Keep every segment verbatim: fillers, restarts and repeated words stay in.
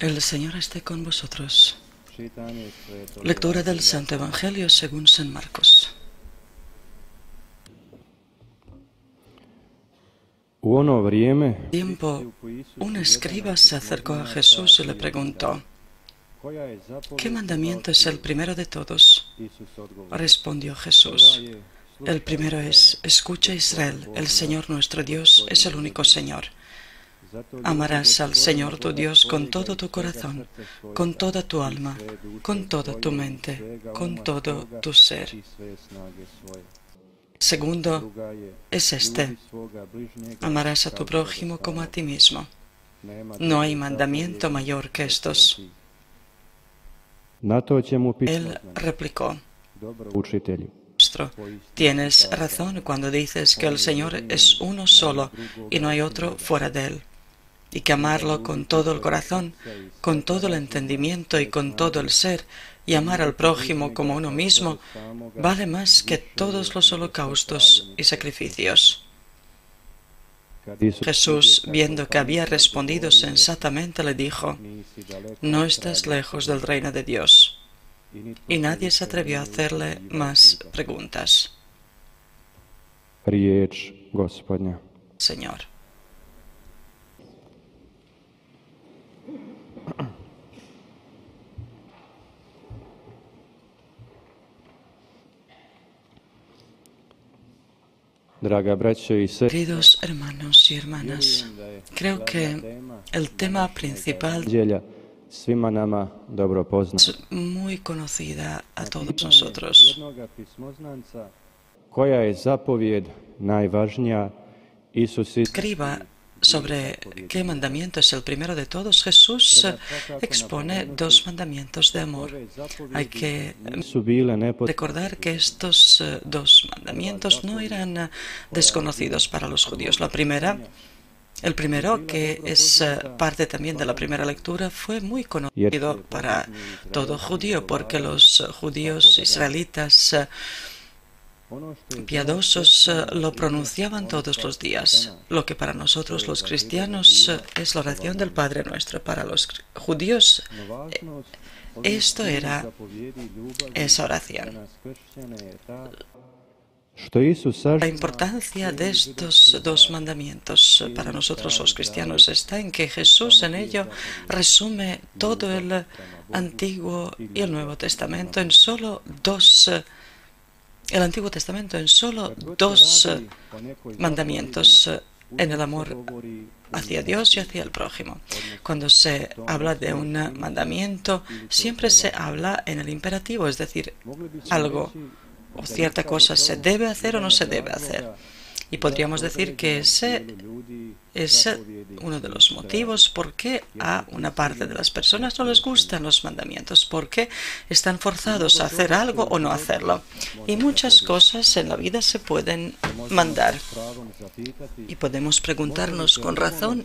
El Señor esté con vosotros. Lectura del Santo Evangelio según San Marcos. En tiempo, un escriba se acercó a Jesús y le preguntó: ¿qué mandamiento es el primero de todos? Respondió Jesús: el primero es: escucha Israel, el Señor nuestro Dios es el único Señor. Amarás al Señor tu Dios con todo tu corazón, con toda tu alma, con toda tu mente, con todo tu ser. Segundo es este: amarás a tu prójimo como a ti mismo. No hay mandamiento mayor que estos. Él replicó: tienes razón cuando dices que el Señor es uno solo y no hay otro fuera de Él, y que amarlo con todo el corazón, con todo el entendimiento y con todo el ser, y amar al prójimo como uno mismo, vale más que todos los holocaustos y sacrificios. Jesús, viendo que había respondido sensatamente, le dijo: no estás lejos del reino de Dios. Y nadie se atrevió a hacerle más preguntas. Señor. Queridos hermanos y hermanas, creo que el tema principal es muy conocida a todos nosotros. Escriba sobre qué mandamiento es el primero de todos. Jesús expone dos mandamientos de amor. Hay que recordar que estos dos mandamientos no eran desconocidos para los judíos. La primera, el primero, que es parte también de la primera lectura, fue muy conocido para todo judío, porque los judíos israelitas piadosos lo pronunciaban todos los días. Lo que para nosotros los cristianos es la oración del Padre Nuestro, para los judíos esto era esa oración. La importancia de estos dos mandamientos para nosotros los cristianos está en que Jesús en ello resume todo el Antiguo y el Nuevo Testamento en solo dos el Antiguo Testamento en solo dos mandamientos: en el amor hacia Dios y hacia el prójimo. Cuando se habla de un mandamiento, siempre se habla en el imperativo, es decir, algo o cierta cosa se debe hacer o no se debe hacer. Y podríamos decir que ese es uno de los motivos por qué a una parte de las personas no les gustan los mandamientos, porque están forzados a hacer algo o no hacerlo. Y muchas cosas en la vida se pueden mandar. Y podemos preguntarnos con razón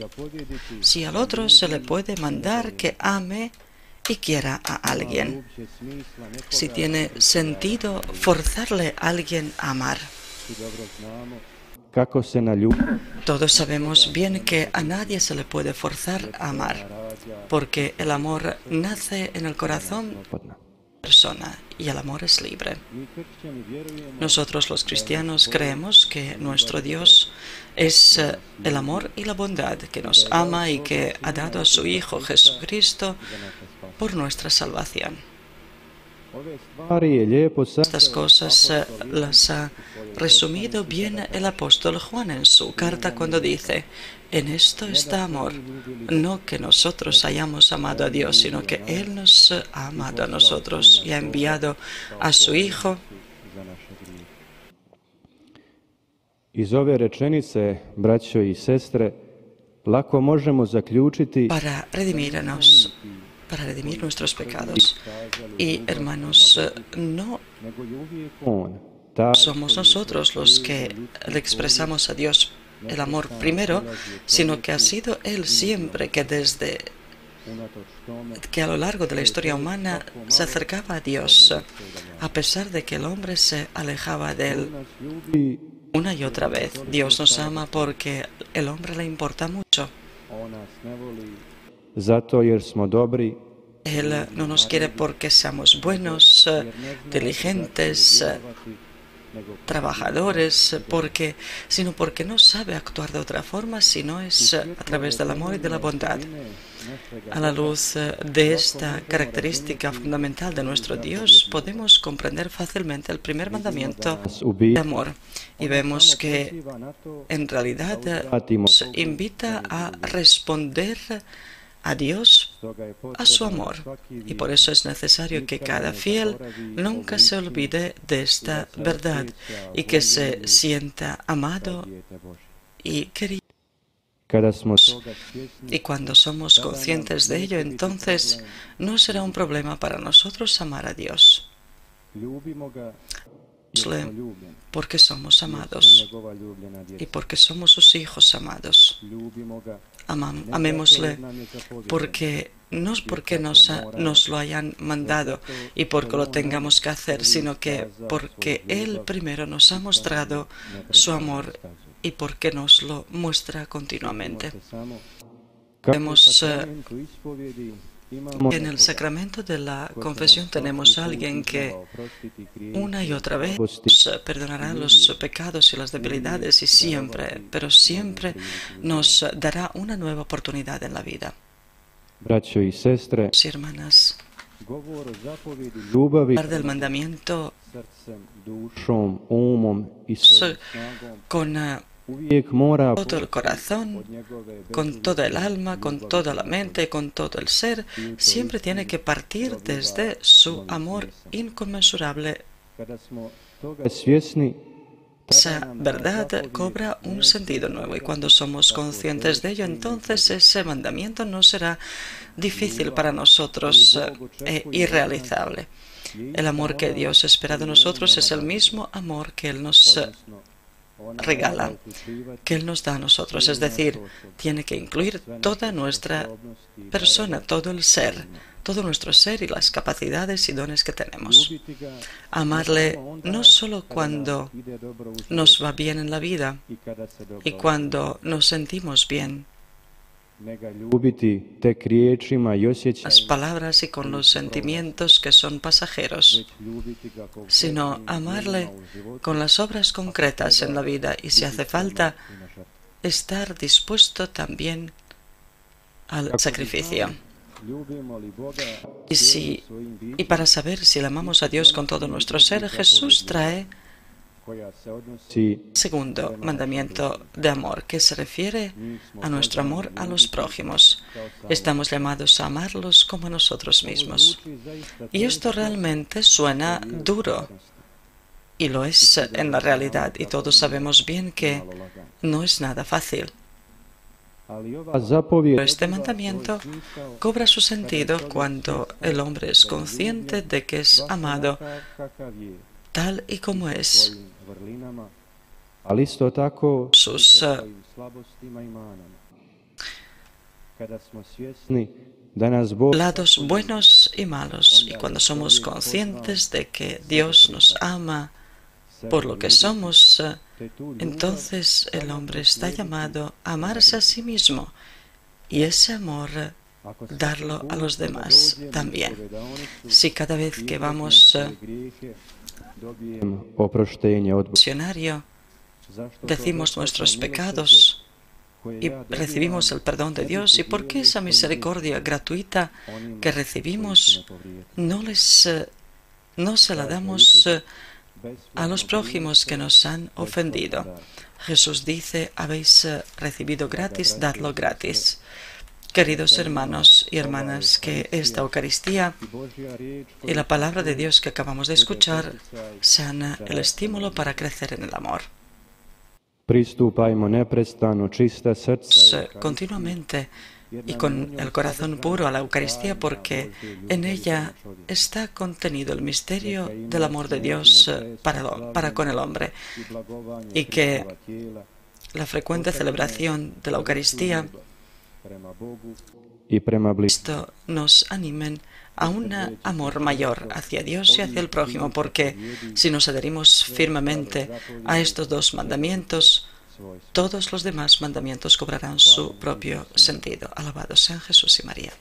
si al otro se le puede mandar que ame y quiera a alguien, si tiene sentido forzarle a alguien a amar. Todos sabemos bien que a nadie se le puede forzar a amar, porque el amor nace en el corazón de la persona y el amor es libre. Nosotros los cristianos creemos que nuestro Dios es el amor y la bondad, que nos ama y que ha dado a su Hijo Jesucristo por nuestra salvación. Estas cosas las ha resumido bien el apóstol Juan en su carta cuando dice: en esto está amor, no que nosotros hayamos amado a Dios, sino que Él nos ha amado a nosotros y ha enviado a su Hijo. Para redimirnos. para redimir nuestros pecados. Y, hermanos, no somos nosotros los que le expresamos a Dios el amor primero, sino que ha sido Él siempre que desde que a lo largo de la historia humana se acercaba a Dios, a pesar de que el hombre se alejaba de Él. Una y otra vez, Dios nos ama porque el hombre le importa mucho. zato jer smo dobri. Él no nos quiere porque seamos buenos, inteligentes, trabajadores, porque, sino porque no sabe actuar de otra forma, sino es a través del amor y de la bondad. A la luz de esta característica fundamental de nuestro Dios, podemos comprender fácilmente el primer mandamiento de amor. Y vemos que en realidad nos invita a responder a Dios, a su amor. Y por eso es necesario que cada fiel nunca se olvide de esta verdad y que se sienta amado y querido. Y cuando somos conscientes de ello, entonces no será un problema para nosotros amar a Dios, porque somos amados y porque somos sus hijos amados. Amam, amémosle porque no es porque nos, ha, nos lo hayan mandado y porque lo tengamos que hacer, sino que porque Él primero nos ha mostrado su amor y porque nos lo muestra continuamente. Vemos, uh, en el sacramento de la confesión tenemos a alguien que una y otra vez perdonará los pecados y las debilidades y siempre, pero siempre nos dará una nueva oportunidad en la vida. Sí, hermanas, hablar del mandamiento con uh, todo el corazón, con toda el alma, con toda la mente, con todo el ser, siempre tiene que partir desde su amor inconmensurable. Esa verdad cobra un sentido nuevo y cuando somos conscientes de ello, entonces ese mandamiento no será difícil para nosotros e irrealizable. El amor que Dios espera de nosotros es el mismo amor que Él nos regala, que Él nos da a nosotros, es decir, tiene que incluir toda nuestra persona, todo el ser, todo nuestro ser y las capacidades y dones que tenemos. Amarle no solo cuando nos va bien en la vida y cuando nos sentimos bien, las palabras y con los sentimientos que son pasajeros, sino amarle con las obras concretas en la vida y si hace falta estar dispuesto también al sacrificio. Y, si, y para saber si le amamos a Dios con todo nuestro ser, Jesús trae segundo mandamiento de amor, que se refiere a nuestro amor a los prójimos. Estamos llamados a amarlos como a nosotros mismos. Y esto realmente suena duro, y lo es en la realidad, y todos sabemos bien que no es nada fácil. Pero este mandamiento cobra su sentido cuando el hombre es consciente de que es amado tal y como es, sus uh, lados buenos y malos. Y cuando somos conscientes de que Dios nos ama por lo que somos, uh, entonces el hombre está llamado a amarse a sí mismo y ese amor darlo a los demás también. Si cada vez que vamos uh, decimos nuestros pecados y recibimos el perdón de Dios, ¿y por qué esa misericordia gratuita que recibimos no, les, no se la damos a los prójimos que nos han ofendido? Jesús dice, habéis recibido gratis, dadlo gratis. Queridos hermanos y hermanas, que esta Eucaristía y la palabra de Dios que acabamos de escuchar sean el estímulo para crecer en el amor. Continuamente y con el corazón puro a la Eucaristía, porque en ella está contenido el misterio del amor de Dios para, lo, para con el hombre, y que la frecuente celebración de la Eucaristía esto nos animen a un amor mayor hacia Dios y hacia el prójimo, porque si nos adherimos firmemente a estos dos mandamientos, todos los demás mandamientos cobrarán su propio sentido. Alabados sean Jesús y María.